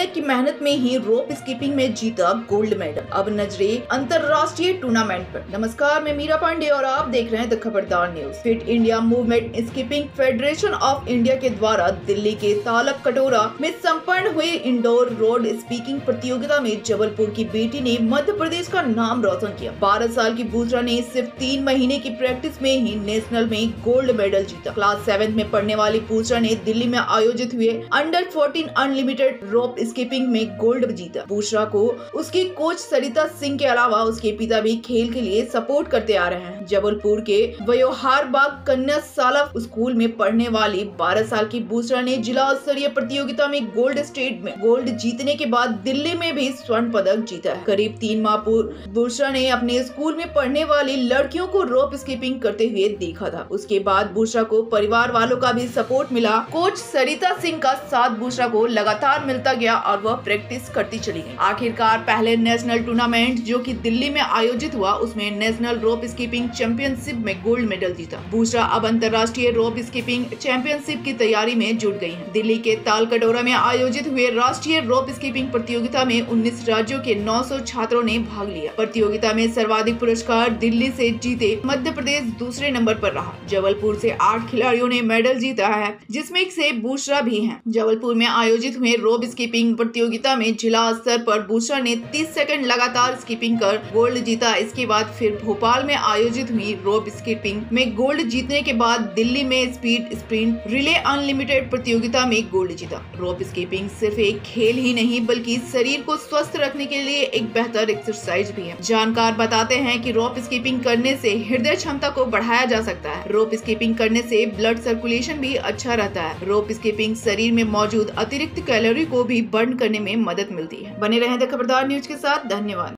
India की मेहनत में ही रोप स्किपिंग में जीता गोल्ड मेडल। अब नजरे अंतर्राष्ट्रीय टूर्नामेंट पर। नमस्कार, मैं मीरा पांडे और आप देख रहे हैं द खबरदार news. Fit India movement skipping federation of India के द्वारा दिल्ली के तालकटोरा में सम्पन्न हुए इंडोर रोड स्पीकिंग प्रतियोगिता में जबलपुर की बेटी ने मध्य प्रदेश का नाम रोशन किया। 12 साल की बुशरा ने सिर्फ 3 महीने की प्रैक्टिस में ही नेशनल में गोल्ड मेडल जीता। क्लास 7 में पढ़ने वाली बुशरा ने दिल्ली में आयोजित हुए अंडर 14 अनलिमिटेड रोप स्किपिंग में गोल्ड जीता। बुशरा को उसकी कोच सरिता सिंह के अलावा उसके पिता भी खेल के लिए सपोर्ट करते आ रहे हैं। जबलपुर के व्योहार बाग कन्या साल स्कूल में पढ़ने वाली 12 साल की बुशरा ने जिला स्तरीय प्रतियोगिता में गोल्ड स्टेट में गोल्ड जीतने के बाद दिल्ली में भी स्वर्ण पदक जीता है। करीब 3 माह पूर्व बुशरा ने अपने स्कूल में पढ़ने वाली लड़कियों को रोप स्किपिंग करते हुए देखा था। उसके बाद बुशरा को परिवार वालों का भी सपोर्ट मिला। कोच सरिता सिंह का साथ बुशरा को लगातार मिलता गया और वह प्रैक्टिस करती चली गई। आखिरकार पहले नेशनल टूर्नामेंट जो कि दिल्ली में आयोजित हुआ, उसमें नेशनल रोप स्किपिंग चैंपियनशिप में गोल्ड मेडल जीता। बुशरा अब अंतर्राष्ट्रीय रोप स्किपिंग चैंपियनशिप की तैयारी में जुट गई है। दिल्ली के तालकटोरा में आयोजित हुए राष्ट्रीय रोप स्किपिंग प्रतियोगिता में 19 राज्यों के 900 छात्रों ने भाग लिया। प्रतियोगिता में सर्वाधिक पुरस्कार दिल्ली से जीते मध्य प्रदेश दूसरे नंबर पर रहा। जबलपुर से 8 खिलाड़ियों ने मेडल जीता है, जिसमें से बुशरा भी है। जबलपुर में आयोजित हुए रोप स्किपिंग प्रतियोगिता में जिला स्तर पर बुशरा ने 30 सेकंड लगातार स्किपिंग कर गोल्ड जीता। इसके बाद फिर भोपाल में आयोजित हुई रोप स्किपिंग में गोल्ड जीतने के बाद दिल्ली में स्पीड स्प्रिंट रिले अनलिमिटेड प्रतियोगिता में गोल्ड जीता। रोप स्किपिंग सिर्फ एक खेल ही नहीं बल्कि शरीर को स्वस्थ रखने के लिए एक बेहतर एक्सरसाइज भी है। जानकार बताते हैं कि रोप स्किपिंग करने से हृदय क्षमता को बढ़ाया जा सकता है। रोप स्किपिंग करने से ब्लड सर्कुलेशन भी अच्छा रहता है। रोप स्किपिंग शरीर में मौजूद अतिरिक्त कैलोरी को भी बर्न करने में मदद मिलती है। बने रहें द खबरदार न्यूज के साथ। धन्यवाद।